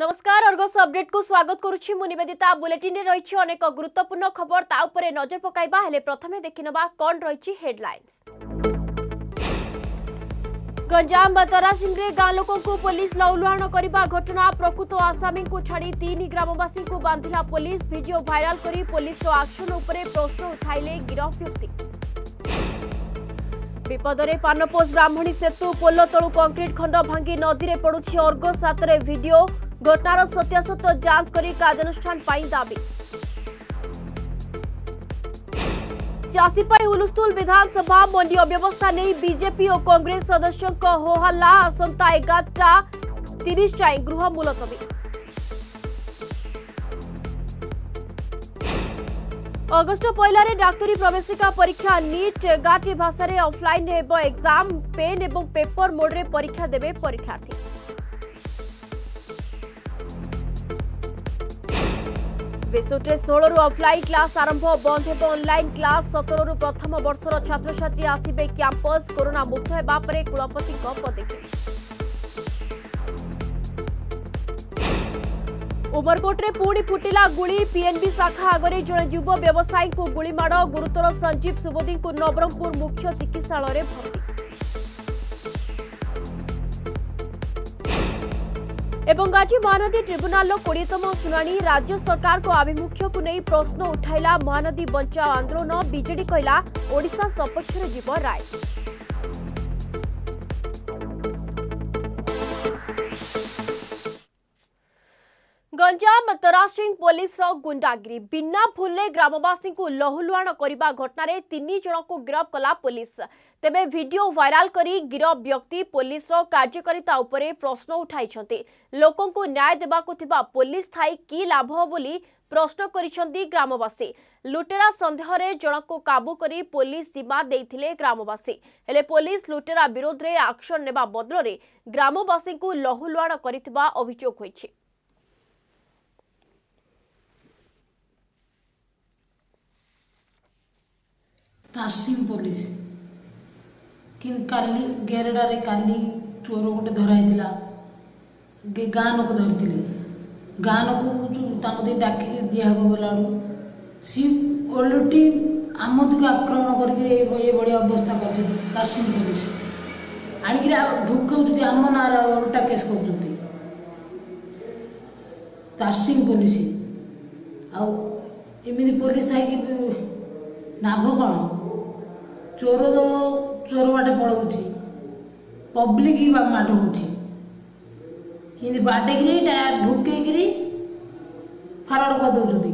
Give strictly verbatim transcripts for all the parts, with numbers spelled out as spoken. नमस्कार Argus update को स्वागत करुछि मु निवेदिता। बुलेटिन रे रहिछि अनेक गुरुत्वपूर्ण खबर, ता उपरे नजर पकाइबा। हेले प्रथमे देखिनबा कोन रहिछि हेडलाइंस। गंजाम बतरासिंग रे गां लोकन को पुलिस लौलुहाण करबा घटना, प्रकृत आसामी को छाड़ी तीन ग्रामवासी को बांधिला पुलिस। वीडियो वायरल करी पुलिस रो एक्शन उपरे प्रश्न उठाइले गिरफ व्यक्ति। विपदरे पानपोज ब्राह्मणी सेतु पोल तलु कंक्रीट खंड भांगी नदी में पड़ुछि अर्गस सातरे वीडियो। घटनार सत्यासत्य जांच करी कार्यानुष्ठान पाई दाबी। चाषी पाई हुलुस्तुल विधानसभा मंडी अव्यवस्था नहीं बीजेपी और कांग्रेस सदस्यों का हो हल्ला। आसंता एगारटा तीस जाए गृह मुलतवी। अगस्ट पहला रे डाक्तरी प्रवेशिका परीक्षा नीट एगारटी भाषा रे ऑफलाइन हेबो एग्जाम। पेन एवं पेपर मोड रे परीक्षा देबे परीक्षार्थी। बेसोटे सोलह रु ऑफलाइन क्लास आरंभ, बंद हेबो ऑनलाइन क्लास। सत्रह रु प्रथम वर्षर छात्र छात्री आसीबे कैंपस। कोरोना मुक्त हेबा परे कुलपति पदक्षेप। उमरकोटे पुणी फुटिला गुली, पीएनबी शाखा आगे जड़े युव व्यवसायी को गुलीमाड़। गुरुतर संजीव सुबोधी को नवरंगपुर मुख्य चिकित्सालय भर्ती। एवं आज महानदी ट्रिब्यूनाल कोड़ीतम शुणाणी। राज्य सरकार को आभिमुख्य को नहीं प्रश्न उठाइला महानदी बंचाओ आंदोलन। बीजेडी कहला ओडिशा सपक्षर जीव राय। गंजाम बतरासिंग पुलिस गुंडागिरी बिना भूलने ग्रामवासी को लहुलुहाण करने घटन में तीन जन को गिरफ्त कला पुलिस। तेबे वीडियो वायरल करी गिरफ्त व्यक्ति पुलिस कार्यकारिता उपरे प्रश्न उठाई। लोकों को न्याय देवा पुलिस थाई की लाभ बोली प्रश्न करिसेंती ग्रामवासी। लुटेरा संदेह रे जन को काबू करी पुलिस जिम्मा देथिले ग्रामवासी। हेले पुलिस लुटेरा विरोध रे एक्शन नेबा बदलरे ग्रामवासी को लहुलुहाण करितबा अभियोग होइछि। तारसिंग पुलिस कि काली गेरेडा रे काली चोर गोटे धराईला गाँ लोक धरी गाँ लोक डाक दिहब बोला सी ओलटी आम दिखे आक्रमण करके अवस्था कर तारसिंग पुलिस आणिक ढुकाऊँ आम ना उल्टा केस कर तारसिंग पुलिस आमि पुलिस थी नाभ कौन चोर तो चोर बाटे पड़ोसी पब्लिक मड होती बाटेगी टायर ढुकई फारड़ कर दौरान।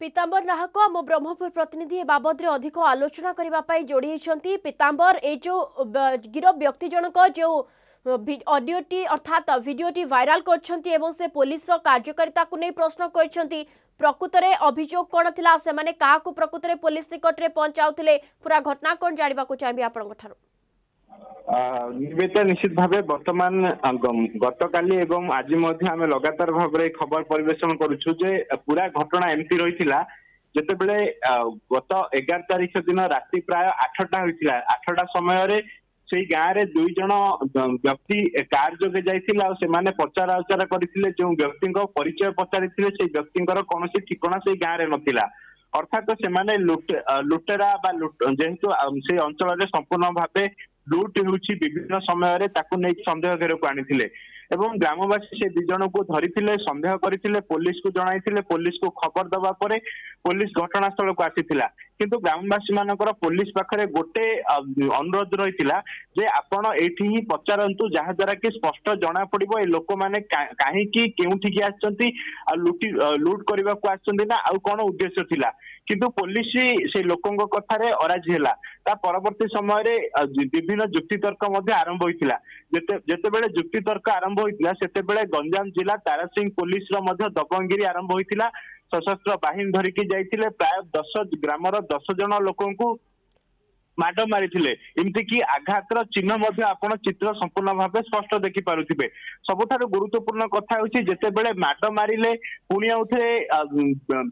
पीताम्बर नाहक आम ब्रह्मपुर प्रतिनिधि ए बाबद अधिक आलोचना करने जोड़ी होती। पीताम्बर ये जो गिरफ व्यक्ति जनक जो ऑडियोटी अर्थात वीडियोटी वायरल करछंती एवं से पुलिस कार्यकारिता को नहीं प्रश्न करछंती। प्रकृत रे अभियोग कोन थिला, से माने का को प्रकृत रे पुलिस निकट रे पहुंचाउथिले, पूरा घटना कोन जानिबा को चाहिबे आपन गठारो। निवेदन निश्चित भावे बर्तमान गत काली एवं आज मध्य आमे लगातार भाबरे खबर परिवेशन करूछु जे पूरा घटना एमती रहिथिला। जेते बेले गत ग्यारह तारिख दिन राति प्राय आठटा होइथिला। आठटा समय रे से गाँव में दुई जन व्यक्ति कार जोगे जाने पचार उचार करते। जो व्यक्ति परिचय पचारि से व्यक्ति कौन ठिकना से गाँव में नाला अर्थात से माने लुटेरा जेहेतु से अंचल में संपूर्ण भाव लुट हो विभिन्न समय सन्देह घेर को आनी ग्रामवासी से दु जन को धरी सन्देह करते। पुलिस को जन पुलिस को खबर दवा पर पुलिस घटनास्थल को आसी किंतु ग्रामवासी मान पुलिस पाखे गोटे अनुरोध रही जे आपण ये पचारतु जहाद्वारा कि स्पष्ट जना पड़ ये लोक मैंने कहीं के आसुटी लुट करने को आसना आउ कौन उद्देश्य थिला किंतु पुलिस से लोकों कथार अराजी है। परवर्ती समय विभिन्न जुक्तितर्क आरंभ होता जिते जुक्तितर्क आरंभ होता से बेले गंजाम जिला तारासिंह पुलिस दबंगगिरी आरंभ होता। सशस्त्र बाहिनी धरिकी जाते प्राय दस ग्रामर दस जन लोक माडो मारिथिले एमति कि आघातर चिन्ह मध्ये आपण चित्र संपूर्ण भाबे स्पष्ट देखि पारुथिबे। सबथार गुरुत्वपूर्ण कथा होछि जेते बेले माडो मारिले पुणी आउथे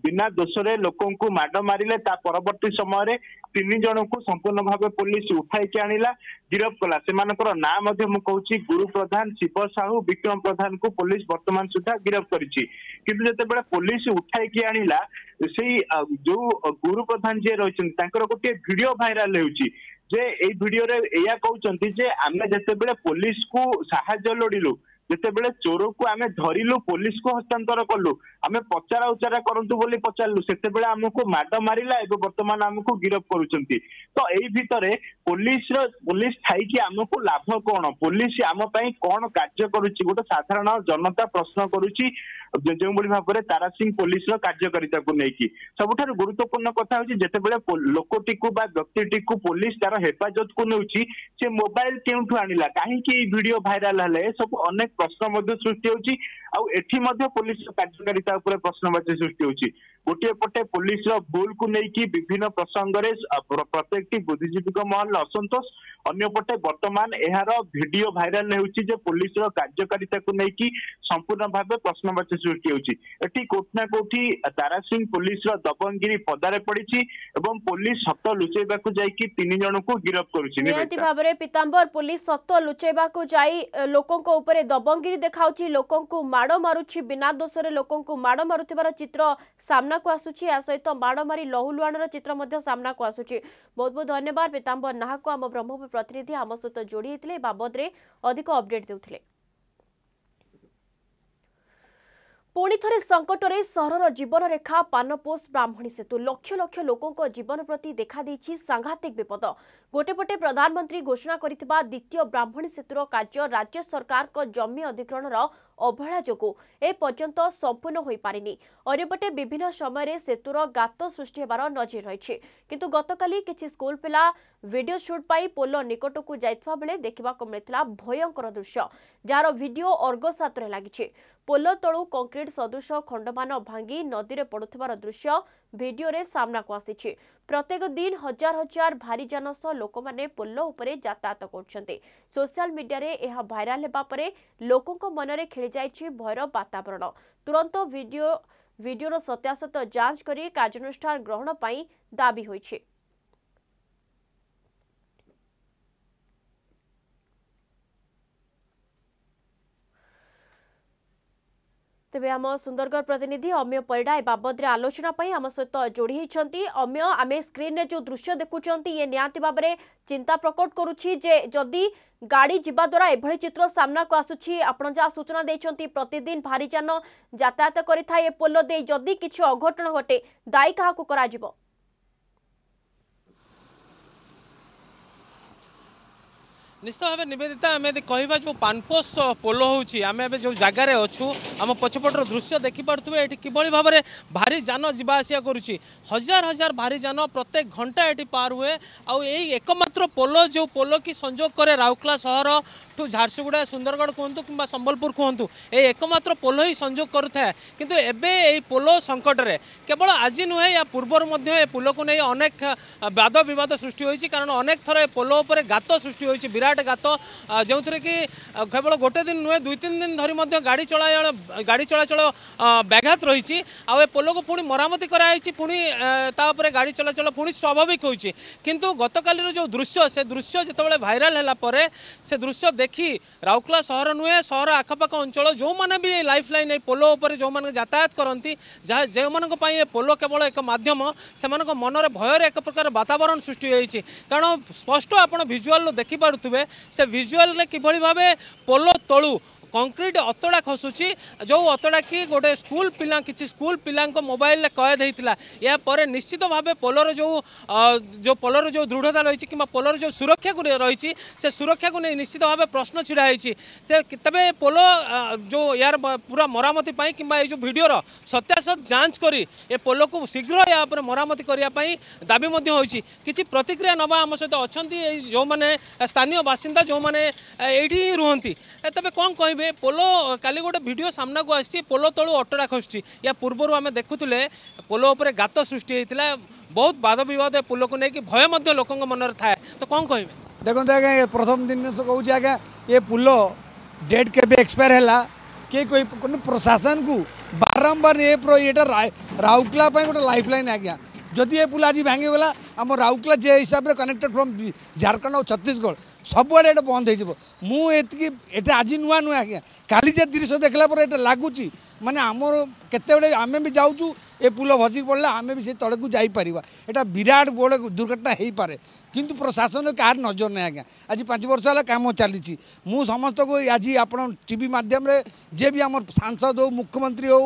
बिना दोषरे लोकंकु माडो मारिले ता परवर्ती समय रे तीन जनकु संपूर्ण भाबे पुलिस उठाई के आनिला गिरफ कला। सेमानकर नाम मध्ये मु कहउछि गुरु प्रधान, शिव साहू, विक्रम प्रधान को पुलिस वर्तमान सुधा गिरफ करिछि। किंतु जेते बेले पुलिस उठाई के आनिला सेई जो गुरु प्रधान जे रहिसन तांकर गोटे वीडियो भाइराल हेउछि जे एई वीडियो रे एया कहउचंती जे आमे जेते बेले पुलिस को सहाय्य लोडिलु, जेते बेले चोर को आमे धरिलु, पुलिस को हस्तांतर करलु, आमे पचारा उचारा करंतु बोली पचारलु, सेते बेले हमको माडो मारिला एबो वर्तमान हमको गिरफ करूचंती। तो एई भितरे पुलिस रो पुलिस थाई कि हमको लाभ कोन, पुलिस हम पई कोन कार्य करूची, गोटे साधारण जनता प्रश्न करूची जो बोली भाबरे तारा सिंह पुलिस रो कार्यकारिता को नै कि। सबठार गुरुत्वपूर्ण कथा होची जेते बेले लोकटी को बा व्यक्तिटी को पुलिस तारा हेफाजत को नउची, से मोबाइल केउठु आनिला, काहे कि ई वीडियो वायरल हले सब अनेक प्रश्न मध्ये सृष्टि होची आ एठी मध्ये पुलिस कार्यकारिता ऊपर प्रश्नवाची सृष्टि होची। गोटे पटे पुलिस रो भूल को नै कि विभिन्न प्रसंग रे प्रत्येकटी बुद्धिजीवी को महल असंतोष, अन्य पटे वर्तमान एहार वीडियो वायरल हेउची जे पुलिस रो कार्यकारिता को नै कि संपूर्ण भाबे प्रश्नवाची सृष्टि होची। एठी कोठना कोठी तारा सिंह पुलिस रो दबंगिरी पदारे पडिची एवं पुलिस सत्ता लुचेबा को जाई कि तीन जन को गिरफ करूची। निवेदित भाबरे पितांबर पुलिस सत्ता लुचेबा को जाई लोकन को ऊपर दबंगिरी देखाउची, लोकन को माडो मारुची, बिना दोष रे लोकन को माडो मारुतिबार चित्र सामना को आसुची, या सहित माडो मारी लहुलुआण रो चित्र मध्य सामना को आसुची। बहुत बहुत धन्यवाद पितांबर नाहा को हम ब्रह्मपुर प्रतिनिधि हम सहित जोड़ी हेतिले बाबद रे अधिक अपडेट देउथिले। पुणी थे संकटर सहर जीवन रेखा पानपोष ब्राह्मणी सेतु लक्ष लक्ष लोकों जीवन प्रति देखाई सांघातिक विपद। गोटेपटे प्रधानमंत्री घोषणा करिथिबा द्वितीय ब्राह्मणी सेतुर कार्य राज्य सरकार जमी अधिग्रहण अवहेला जो एपर्यंत संपूर्ण हो पारिनी। अन्यपटे विभिन्न समय सेतुर गात सृष्टि होबार नजर रही, किंतु गतकाली किछि स्कूल पिला वीडियो शूट पाई पोलो निकट को जाइतबा बेले देखा मिलता भयंकर दृश्य, जार वीडियो अर्गस हाथ लगी। पोलो तलू कंक्रीट सदृश खंडमान भांगी नदी में पड़ुथिबार दृश्य वीडियो रे सामना को आसीछि। प्रत्येक दिन हजार हजार भारी जान सह लोक माने पोलो उपरे यातायात करछन्ते। सोशल मीडिया रे एहा वायरल हेबा परे लोकन को मन रे खेली जायछि भयर वातावरण। तुरंत वीडियो वीडियो रो सत्यासत्य जांच करी कार्यानुष्ठान ग्रहण पई दाबी होइछि। तेबे हम सुंदरगढ़ प्रतिनिधि अम्य परिडा ए बाबद रे आलोचना पई हम सहित जोड़ी होइछन्ती। अम्य, आमे स्क्रीन रे जो दृश्य देखुछन्ती ये नियाति बाबरे चिंता प्रकट करूछि जे जदि गाड़ी जीवा द्वारा एभली चित्र सामना को आसुछि, आपण जा सूचना दैछन्ती प्रतिदिन भारी जान यातायात करिथाय ए पोलो दे, जदि किछु अघटन घटे दायी काहाकु करा जिवो? निश्चित भाव निवेदिता आम कह जो पानपोष पोल होमें जो जगार अच्छू आम पछपटर दृश्य देखिपे ये किभली भाव में भारी जान जावासिया करुच्ची। हजार हजार भारी जान प्रत्येक घंटा ये पार हुए आउ एकमात्र पोल जो पोल की संजोग करे राउरकेला सहर ठू झारसुगुड़ा सुंदरगढ़ कहतु कि संबलपुर कहतु एकमात्र पोल ही संजोग करूए। किंतु एबे यही पोल संकट में केवल आज नुहे या पूर्वर मध्य पोल को नहीं अनेक वाद बद सृष्टि होती, कारण अनेक थर पोल उपर गात सृष्टि होती विराट गात, जो थी कि केवल गोटे दिन नुहे दुई तीन दिन धरी गाड़ी चला गाड़ी चलाचल व्याघात रही। आ पोल को पुणी मरामती कराई पुणी तापर गाड़ी चलाचल पुणी स्वाभाविक होती। किंतु गतकाली जो दृश्य से दृश्य जितेबाला भाइराल है से दृश्य देखी राउरकेला सहर नुहे सहर आखपाख अंचल जो मैंने भी लाइफ लाइन पोल उपर जो मैंने यातायात करती जहाँ जो मैं पोल केवल एक मध्यम से मनरे भयर एक प्रकार वातावरण सृष्टि होती, कारण स्पष्ट आपड़ भिजुआल देखिपुए से भिजुआल किभली भाव पोल तलू कंक्रीट अतड़ा खसुची जो अतड़ा कि गोटे स्कूल पिला किसी स्कूल पिला मोबाइल कैद होता। या पर निश्चित भाव पोलर जो जो पोलर जो दृढ़ता रही कि पोलर जो सुरक्षा को रही से सुरक्षा को नहीं निश्चित भाव प्रश्न छिड़ा होती। तेब पोल जो यार पूरा मरामती कि जो भिडर सत्यासत जांच करी ए पोल को शीघ्र या मरामती करने दाबी होती। किसी प्रतिक्रिया नवा आम सहित अच्छा जो मैंने स्थानीय बासिंदा जो मैंने ये रुहति तेज कौन कह पोलो काली गोटे भिडियो सामना को आसो तलू अटड़ा खसुची, या पूर्वर आम देखुले पोलो उपर गात सृष्टि होता बहुत बाध बद ए पुल को लेकिन भय लोक मनरे थाए तो कौन कह देखते आज्ञा प्रथम दिन से कहूँ आज्ञा ये पुल डेट के एक्सपायर है किए कह प्रशासन को बारंबार ये राउरकेला गोटे लाइफ लाइन आज्ञा जदि ये पुल आज भांगीगला आम राउरकेला जे हिसाब से कनेक्टेड फ्रॉम झारखंड और छत्तीसगढ़ सबुआ बंद हो मुझे ये आज नुआ नुआ आज्ञा काली जे दृश्य देखला पर ये लगुच माने आमर केतबे आम भी जाऊँ ये पुल भसिक पड़ला आम भी से तले को जापर एटा विराट बड़ दुर्घटना हो पारे किंतु प्रशासन कहार नजर ना आज्ञा आज पांच वर्ष है कम चली समस्त को आज आप टीवी माध्यम रे जे भी आम सांसद हो मुख्यमंत्री हो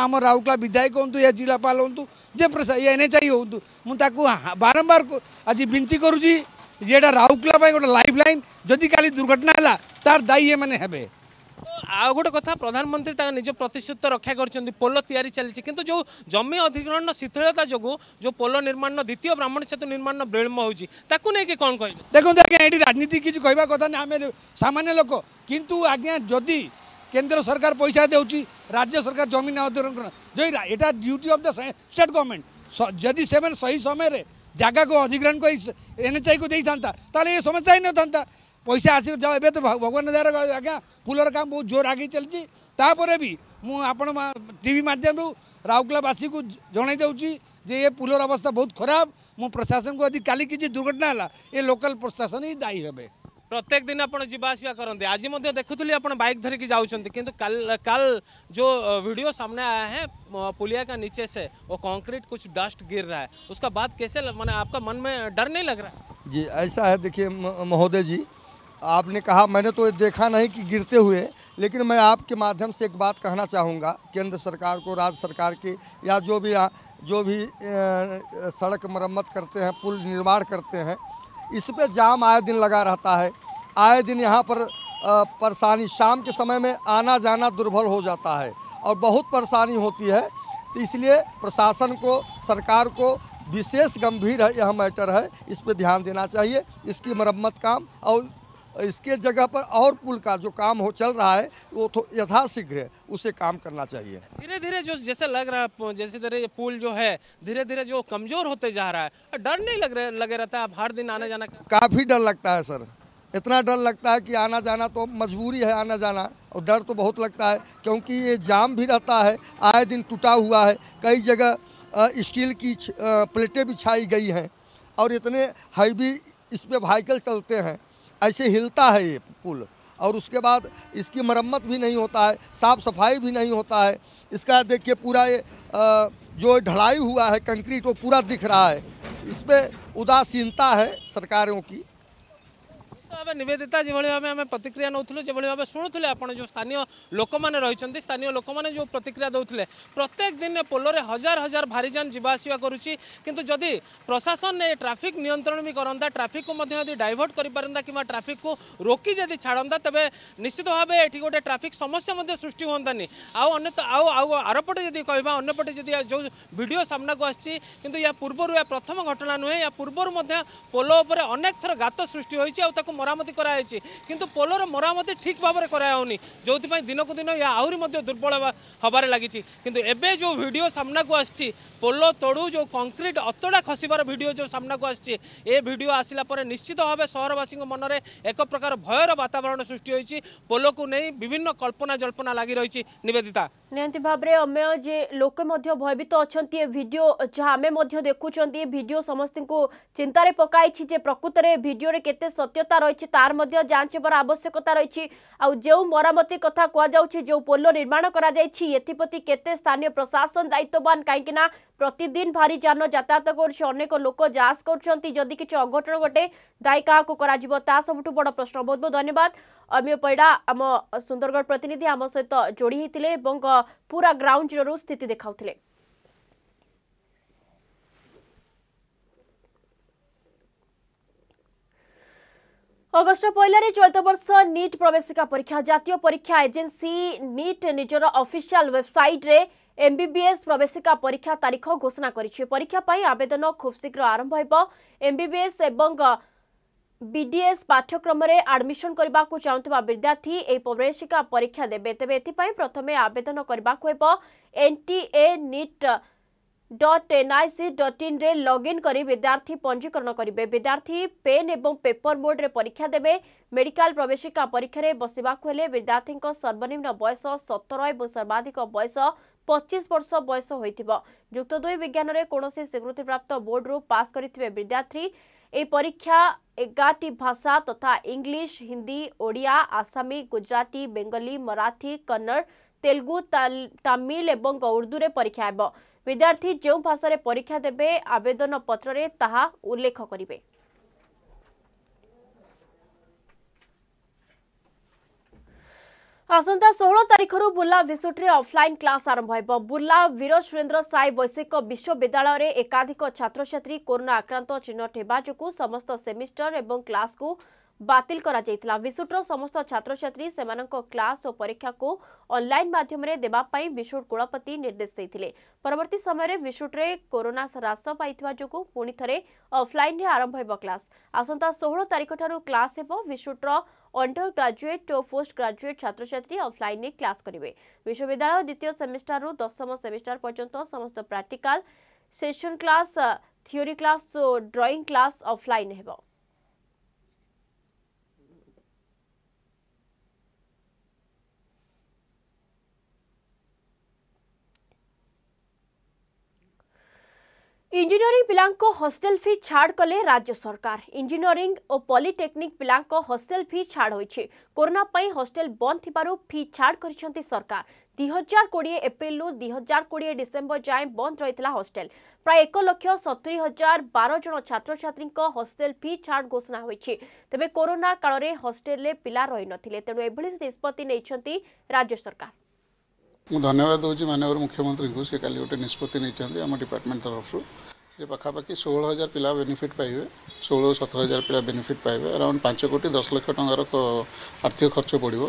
आम राउरकेला विधायक हूँ या जिलापाल हूँ जे एनएचआई हूँ मुझे बारंबार आज विनती करुच्ची ये राउरकेला गोटे लाइफ लाइन जदि खाली दुर्घटना है तार दायी ये मैंने हे आ गोटे कथा प्रधानमंत्री निज प्रतिश्रुत रक्षा कर पोल तैयारी चलती किंतु जो जमी अधिग्रहण शिथिलता जो जो पोल निर्माण द्वितीय ब्राह्मण सेतु निर्माण विलम्ब होगी नहीं कौन कह देखते आज्ञा ये राजनीति किसी कहवा कथा ना आम सामान्य लोक किंतु आज्ञा जदि केंद्र सरकार पैसा देउची राज्य सरकार जमीन अधिग्रहण जो यहाँ duty of the state government जदि से सही समय जगह को अधिग्रहण को एनएचआई को दे था ये समस्या ही ना पैसा आस ए तो भगवान द्वारा आज्ञा पुलर काम बहुत जोर आगे चलती तापर भी मुझे मध्यम राउरकेलावासी को जन दूसरी जे ये पुलर अवस्था बहुत खराब मु प्रशासन को यदि काली किसी दुर्घटना है ये लोकल प्रशासन ही दायी हे प्रत्येक दिन आप जावास करते आज देखुली आप बाइक धरिकी जाऊँगी किंतु कल कल जो वीडियो सामने आया है पुलिया का नीचे से वो कंक्रीट कुछ डस्ट गिर रहा है उसका बाद कैसे माने आपका मन में डर नहीं लग रहा है जी? ऐसा है देखिए महोदय जी, आपने कहा मैंने तो देखा नहीं कि गिरते हुए, लेकिन मैं आपके माध्यम से एक बात कहना चाहूँगा केंद्र सरकार को, राज्य सरकार की या जो भी जो भी सड़क मरम्मत करते हैं, पुल निर्माण करते हैं, इस पे जाम आए दिन लगा रहता है। आए दिन यहाँ पर परेशानी, शाम के समय में आना जाना दुर्बल हो जाता है और बहुत परेशानी होती है। इसलिए प्रशासन को, सरकार को विशेष गंभीर है यह मैटर है, इस पे ध्यान देना चाहिए। इसकी मरम्मत काम और इसके जगह पर और पुल का जो काम हो चल रहा है वो तो यथाशीघ्र उसे काम करना चाहिए। धीरे धीरे जो जैसे लग रहा है, जैसे धीरे पुल जो है धीरे धीरे जो कमज़ोर होते जा रहा है, डर नहीं लग रहा लगे रहता है अब हर दिन आने जाना? काफ़ी डर लगता है सर, इतना डर लगता है कि आना जाना तो मजबूरी है आना जाना, और डर तो बहुत लगता है क्योंकि ये जाम भी रहता है, आए दिन टूटा हुआ है, कई जगह स्टील की प्लेटें बिछाई गई हैं और इतने हैवी इस पर व्हीकल चलते हैं, ऐसे हिलता है ये पुल। और उसके बाद इसकी मरम्मत भी नहीं होता है, साफ़ सफाई भी नहीं होता है इसका। देखिए पूरा ये जो ढलाई हुआ है कंक्रीट वो पूरा दिख रहा है, इस पर उदासीनता है सरकारों की। भाव निवेदिता जो भाव में प्रतिक्रिया नौलु जो भाव शुणुले आप जो स्थानीय लोक मैंने रही स्थानीय लोक मैंने जो प्रतिक्रिया दौले प्रत्येक दिन पोल में हजार हजार भारीजान जावास करुच्ची किंतु जदि प्रशासन ने ट्राफिक नियंत्रण भी करता, ट्राफिक को डाइवर्ट करता कि ट्राफिक को रोकी जदि छाड़ता तेज निश्चित भाव ये गोटे ट्राफिक समस्या सृष्टि हाँ आउ आरपटे जदि कह अंपटे जदि जो भिडियो सामना को आसी कि या पूर्वर या प्रथम घटना नुहे, या पूर्वर पोल उपर अनेक थर गात सृष्टि होती मरामती कराई किंतु पोलर मरामती ठीक भाव में कराऊनी जो दिन को दिन या आहरी दुर्बल हबार लगी किंतु एबे जो वीडियो सामना को आसी पोल तोड़ू जो कंक्रीट अतड़ा खसबार वीडियो जो सामना को आसी ए वीडियो आसिला पर निश्चित भाव सहरवासी मन में एक प्रकार भयर वातावरण सृष्टि होती पोल को नहीं विभिन्न कल्पना जल्पना लगी रही। निवेदिता निहती भाव में अम्य जे लोक भयभीत अच्छा भिडियो जहाँ आम देखुं भिडियो समस्त को चिंतार पकड़े प्रकृत में भिडियो के सत्यता रही तार जांच होबार आवश्यकता रही। आ जो मरामती कथा कहुच्छे जो पोल निर्माण करप्रति केते स्थानीय प्रशासन दायित्ववान कहीं प्रतिदिन भारी जान यातायात करनेक लोक जांच करदि किसी अघटन घटे दायी क्या करा सबुठ बड़ प्रश्न। बहुत बहुत धन्यवाद अम्य पैडा आम सुंदरगढ़ प्रतिनिधि आम सहित जोड़ी होते पूरा ग्राउंड जीरो स्थिति देखा। अगस्ट पहला चलित वर्ष नीट प्रवेशिका परीक्षा जातीय परीक्षा एजेन्सी नीट निजर ऑफिशियल वेबसाइट रे एमबीबीएस प्रवेशिका परीक्षा तारीख घोषणा करिछि। परीक्षा पई आवेदन खूब शीघ्र आरंभ होइबो। एमबीबीएस एवं बीडीएस पाठ्यक्रम में आडमिशन करने को चाहूता विद्यार्थी ए प्रवेशिका परीक्षा देवे। तेज एथपाई प्रथम आवेदन करने NTA NEET dot N I C dot in रे लगइन करी विद्यार्थी पंजीकरण करेंगे। विद्यार्थी पेन एवं पेपर मोड रे परीक्षा देवे। मेडिकल प्रवेशिका परीक्षा रे बसिबाकु हेले विद्यार्थी सर्वनिम्न बयस सत्रह और सर्वाधिक बयस पच्चीस वर्ष बयस होइथिबो। युक्त दुई विज्ञान रे कोनोसी स्वीकृतिप्राप्त बोर्ड रु पास करिथिबे विद्यार्थी। ए परीक्षा एगारटी भाषा तथा इंग्लिश, हिंदी, ओडिया, आसामी, गुजराती, बेंगली, मराठी, कन्नड़, तेलुगु, तमिल एवं उर्दू रे परीक्षा हेबो। विद्यार्थी जो भाषा रे परीक्षा देबे आवेदन पत्र रे ताहा उल्लेख करिवे। आसंता सोलह तारिखरु बुर्ला विसुट्रे ऑफलाइन क्लास आरंभ होइबो। बुर्ला वीर सुरेंद्र साई वैश्विक विश्वविद्यालय रे एकाधिक छात्र छात्री कोरोना आक्रांत चिन्ह हेबा जोगु समस्त सेमिस्टर एवं क्लास को बातिल करा जायतिला। विसुट्र समस्त छात्र छात्री सेमानंको क्लास और परीक्षा को ऑनलाइन माध्यम रे देबा पई विसुट कुलपति निर्देश दैथिले। परवर्ती समय रे विसुट्रे कोरोना ह्रास पाइथिबा जोगु पुनि थरे ऑफलाइन रे आरंभ होइबो क्लास। आसंता सोलह तारिख थारु क्लास हेबो। विसुट्र अंडर ग्रेजुएट और पोस्ट ग्रेजुएट छात्र छात्री ऑफलाइन ने क्लास करेंगे। विश्वविद्यालय द्वितीय सेमिस्टर रु दशम सेमिस्टर पर्यंत समस्त practical session class, theory class और ड्राइंग क्लास ऑफलाइन हेबो। इंजीनियरिंग पिलांको हॉस्टेल फी छाड़ कले राज्य सरकार। इंजीनियरिंग और पॉलिटेक्निक पिलांको हॉस्टेल फी छाड़ होइछि। कोरोना पई हॉस्टेल बंद थिबारु फी छाड़ करिसंती सरकार। दो हज़ार बीस एप्रिल रु दो हज़ार बीस डिसेंबर जाय बंद रहितला हॉस्टेल। प्राय एक लाख सत्तरी हजार बारह जन छात्र छात्री हॉस्टेल फी छाड़ घोषणा होइछि। तबे कोरोना काल रे हॉस्टेल रे पिला रहि नथिले, तेणु एभली निष्पत्ति नैछंती राज्य सरकार। मु धन्यवाद होची माननीय मुख्यमंत्री को। से काली गोटे निष्पत्ति नहीं चाहिए आम डिपार्टमेंट तरफ जे पाखापाखि सोलह हजार पिला बेनिफिट पाइबे, सोलह सत्रह हजार पिला बेनिफिट पाइबे। अराउंड पांच कोटी दस लाख टंकार आर्थिक खर्च पड़ो।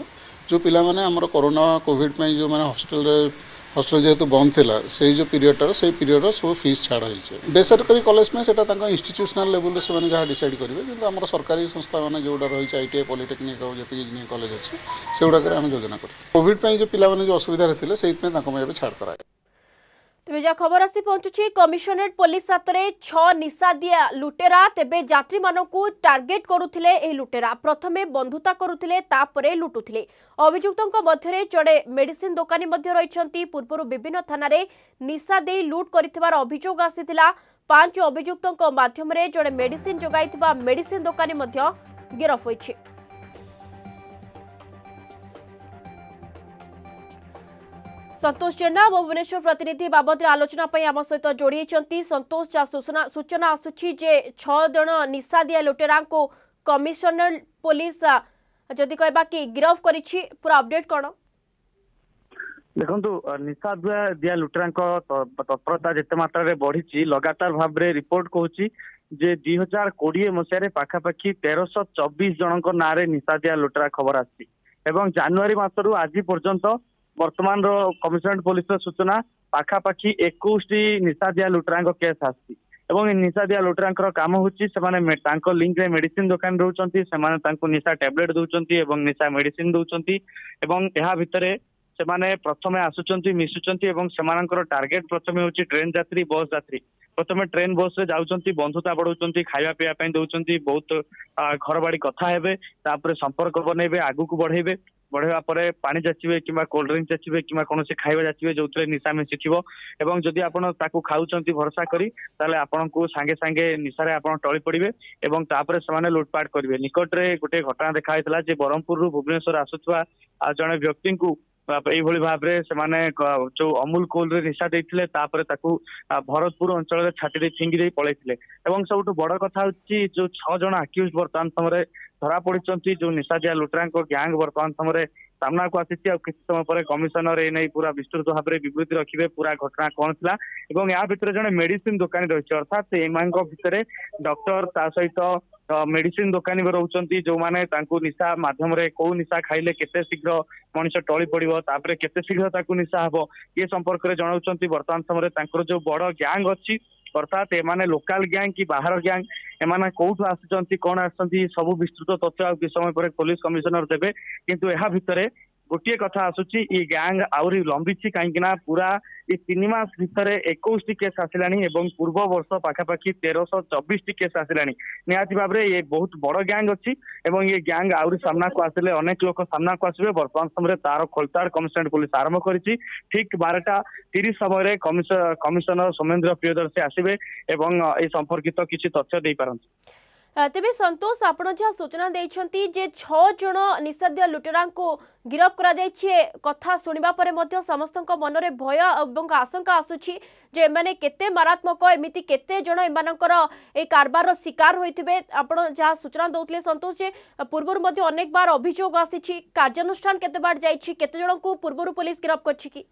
जो पिला माने हमर कोरोना कोविड में जो माने हॉस्टल हॉस्टल जेहेतु बंद था से जो पीरियडर से पीरियडर सब फीस छाड़ होती। बेसरकारी कॉलेज में सेटा तांका इंस्टीट्यूशनल लेवल से माने जहाँ डिसाइड करेंगे, किंतु आम सरकारी संस्था मैंने जोड़ा रही आईटीआई पॉलिटेक्निक और जी इंजीनियरिंग कॉलेज अच्छे से गुड़ाक आम योजना करूँ। कोविड में जो पिला माने जो असुविधा थे से छाड़ कराए। तेज खबर आसी पहुंचुछि। कमिशनरेट पुलिस हाथ में छह निशा दिया लुटेरा। तेबे यात्री मानकू टार्गेट करुथिले। ए लुटेरा प्रथमे बंधुता करुथिले, तापरे लुटुथिले। अभियुक्तों मध्यरे जड़े मेडिसिन दुकानी मध्य रहिछंती। पूर्वरु विभिन्न थाना रे निशा देई लूट करितबार अभियोग आसीतिला। पांच अभियुक्तों माध्यम रे जड़े मेडिसिन जोगाइतबा मेडिसिन दुकानी मध्य गिरफ होइछि। संतोष जेना भुवनेश्वर प्रतिनिधि बाबद आलोचना आम सहित जोड़ी चंती। संतोष जा सूचना आसूची छह जन निशा दिया लुटेरा को कमिशनर पुलिस जदि कहबा कि गिरफ करिछि। पूरा अपडेट कोन देखंतु। निशा दिया लुटेरा तत्परता जिते मात्रा बढ़ी लगातार भाव रिपोर्ट कहूची जे दुई हजार कोड़े मसीह पाखापाखि तेरश चौबीस जनक ना निशा दिया लुटेरा खबर आसी। जानुरी मसरू आज पर्यंत बर्तमान कमिशनरेट पुलिस सूचना पाखापाखि इक्कीस टी निशा दिया लुटेरा केस आसी। निशा दिया लुटेरा काम हो लिंक रे मेडिसिन दुकान रोचंती, निशा टैबलेट दौरान और निशा मेडिसिन दौरान। यह भितर से प्रथमे आसुंच मिशुंट टार्गेट प्रथम हूँ ट्रेन यात्री, बस यात्री। प्रथम ट्रेन बस रे जाउचंती, बंधुता बढ़ाउचंती, खाइबा पिया पई दउचंती, बहुत घरबाड़ी कथा हेबे, तापर संपर्क बनेबे, आगुक बढ़ेबे। बढ़ेबा परे पानी जाचिबे किबा कोल्ड ड्रिंक जाचिबे किबा कोनोसी खाइबा जाचिबे जोथरे निशा में सिथिबो। एवं जदि आपण ताकू खाउचंती भरोसा करी ताले आपनकू सांगे सांगे निशारे आपण टळी पड़िबे एवं तापर समाने लूटपाट करिवे। निकट रे गुटे घटना देखा हेतला जे ब्रह्मपुर रु भुवनेश्वर आसुथवा जने व्यक्ति को एभली भाव में जो अमूल कोल रे निशा देइथिले, तापर ताकू भरतपुर अंचल रे छाटी दे फिंगी दे पळैथिले। एवं सबठु बड़ कथा होछि जो छह जन आक्यूज वर्तमान समय धरा पड़ी। जो निशा दिया लुटेरा गैंग वर्तमान समय सामना को आसी। किसी समय पर कमिशनर ये पूरा विस्तृत भाव में विवृत्ति रखिए पूरा घटना कौन था। या भितर जड़े मेडिसिन दुकानी रही अर्थात एम भितर डॉक्टर ता सहित मेडिसिन दुकानी भी रोचंती जो माने निशा माध्यम कौ निशा खाइले केते शीघ्र मनुष्य टली पड़ो तापर केते शीघ्र ताकू निशा हम ये संपर्क में जनावती। बर्तमान समय जो बड़ गैंग अच्छी अर्थात एमाने लोकाल गैंग कि बाहर गैंग एमाने कोठु आसुचंती कोन आसुचंती सब विस्तृत तथ्य आ समय पर पुलिस कमिशनर देबे। किंतु यह भितर गोटे कथा आसुची ये गैंग आउरी लंबी कहीं पूरा ये तीन मास भितर इक्कीस टी केस आसिलानी एवं पूर्व वर्ष पाखापाखि तेरश चौबीस टी केस आसिलानी निहाती भाव में ये बहुत बड़ गैंग अच्छी एवं ये गैंग आउरी सामना को आसिले अनेक लोक सामना को आसबे। बर्तमान समय तार खोलताड़ कमिशनरेट पुलिस आरंभ करिछि। ठीक बारटा तीस समय कमिशनर सोमेन्द्र प्रियदर्शी आसबे एवं ए संपर्कित किछि तथ्य दे पारंथि। तेबे संतोष आपण जहाँ सूचना देइछंती जे छह जण निषाद्य लुटेरा को गिरफ करा जाइछे कथा सुनिबा परे मध्य समस्तक मनरे भय एवं आशंका आसुछि जे माने केते मारात्मक एमिति केते जण एमानकर ए कारबार शिकार होइथिबे। आपण जहाँ सूचना दउतले संतोष जे पूर्वरु मध्य अनेक बार अभियोग आसीछि कार्यानुष्ठान केते बार जाइछि केते जण को पूर्वरु पुलिस गिरफ करछि की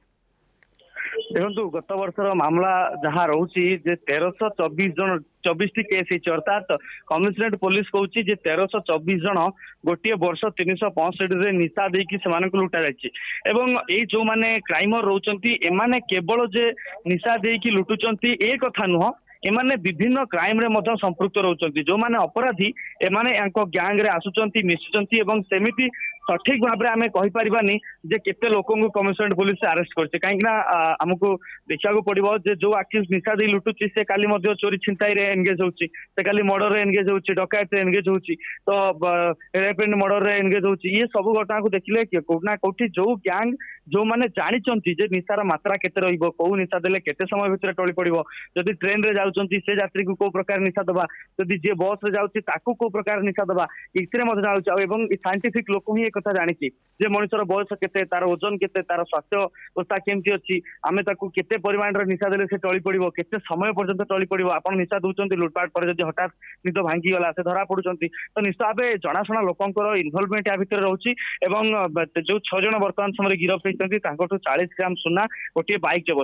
देखु गत वर्षर मामला जहाँ रोचे जे तेरश चौबीस जन चौबीस टी केस होती अर्थात कमिशनरेट पुलिस कहूँ जे तेरश चौबीस जन गोटे वर्ष तीन सौ पैंसठ निशा दे कि लुटा जाए जो मैंने क्राइमर रोचंती एमाने केवल जे निशा दे कि लुटुचंती ए कथा नुह एमाने विभिन्न क्राइम रे मध्य संपृक्त रोचंती जो माने अपराधी एमाने यांको गैंग रे आसुचंती मिसुचंती एवं सेमिति सठिक भाव में आम कहीपरि जे केते लोक कमिशनरेट पुलिस आरेस्ट करछे कहीं आमको देखा पड़ो जो आक्यूज निशा दे लुटुची से काली मध्य चोरी छिंताई रे एनगेज होउची से काली मर्डर रे एनगेज होउची डकैत रे एनगेज होउची तो रेप एंड मर्डर रे एनगेज होउची ये सब घटना को देखिले कोना कोठी जो गैंग जो माने जानिचंती जे निशार मात्रा केते रहइबो को निशा देले केते समय भितर टळी पड़िबो जदि ट्रेन रे जाउचंती से यात्री को को प्रकार निशा दबा जदि जे बस रे जाउची ताकू को प्रकार निशा दबा इतरे मधे जाउची एवं साइंटिफिक लोक ही कथा जानिछि जे मनुष्यर बयस केते तार ओजन केते तार स्वास्थ्य अवस्था केमती अछि आमे ताकू केते परिमाण रे निशा देले से टळी पड़िबो केते समय पर्यंत टळी पड़िबो आपण निशा दुचंती लुटपाट पर जदि हटात निद भांगी गला से धरा पडुचंती तो निश्चय जणाशुना लोकंकर इन्वॉल्वमेंट या भितर रहउछि एवं जो छह जण वर्तमान समय गिरफ चालीस ग्राम सुना गोटे बाइक जबत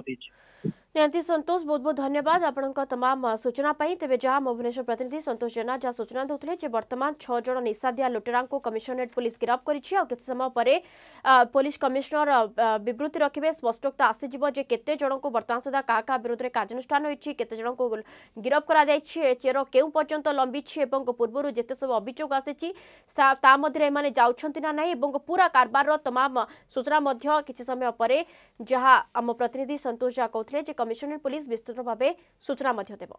होती। संतोष बहुत बहुत धन्यवाद आपन तमाम सूचना पाई। तेज जहाँ भुवनेश्वर प्रतिनिधि संतोष जेना जहाँ सूचना देते बर्तमान छह जन निशादिया लुटेरा को कमिशनरेट पुलिस गिरफ कर पुलिस कमिशनर विवृत्ति रखिए स्पष्टता आसीजो केते जन को बर्तमान सुधा क्या क्या विरोध में कार्यानुष्ठान होती केते जन को गिरफ कर चेर क्यों पर्यंत लंबी और पूर्व जिते सब अभियोग आसी जाऊँना ना पूरा कारबार तमाम सूचना किसी समय पर जहाँ आम प्रतिनिधि संतोष झा कहते कमिशनरेट पुलिस विस्तृत भाव सूचना देव।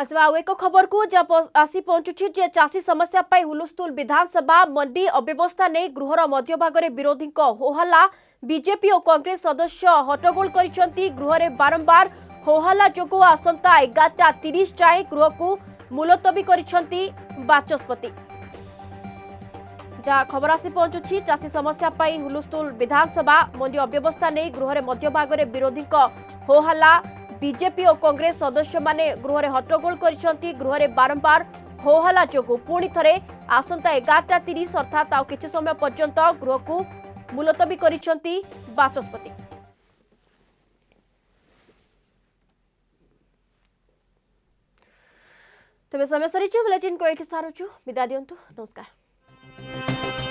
आसवा आउ एक खबर को जब आसी पहुंचुछि जे चासी समस्या पर हुलुस्तुल विधानसभा मंडी अव्यवस्था नहीं गृहर मध्यभाग में विरोधी होहल्ला बीजेपी और कांग्रेस सदस्य हट्टगोल करिसंती गृह में बारंबार होहल्ला जो आसंता एगारटा तीस जाए गृह को मुलतवी करिसंती बाचस्पति। जहाँ खबर आसी पहुंचुछि चासी समस्या पर हुलुस्तुल विधानसभा मंडी अव्यवस्था नहीं गृह मध्यभाग में विरोधी होहल्ला बीजेपी और कांग्रेस सदस्य माने गृह में हट्टगोल करिसंती गृह में बारंबार होहल्ला जो पुणी थे आसंता एगारटा तीस अर्थात आउ किछि समय पर्यंत गृह को मुलतवी करिसंती बाचस्पति। तेज समय सरी बुलेटिन को ये सारूचु विदा दिंतु नमस्कार।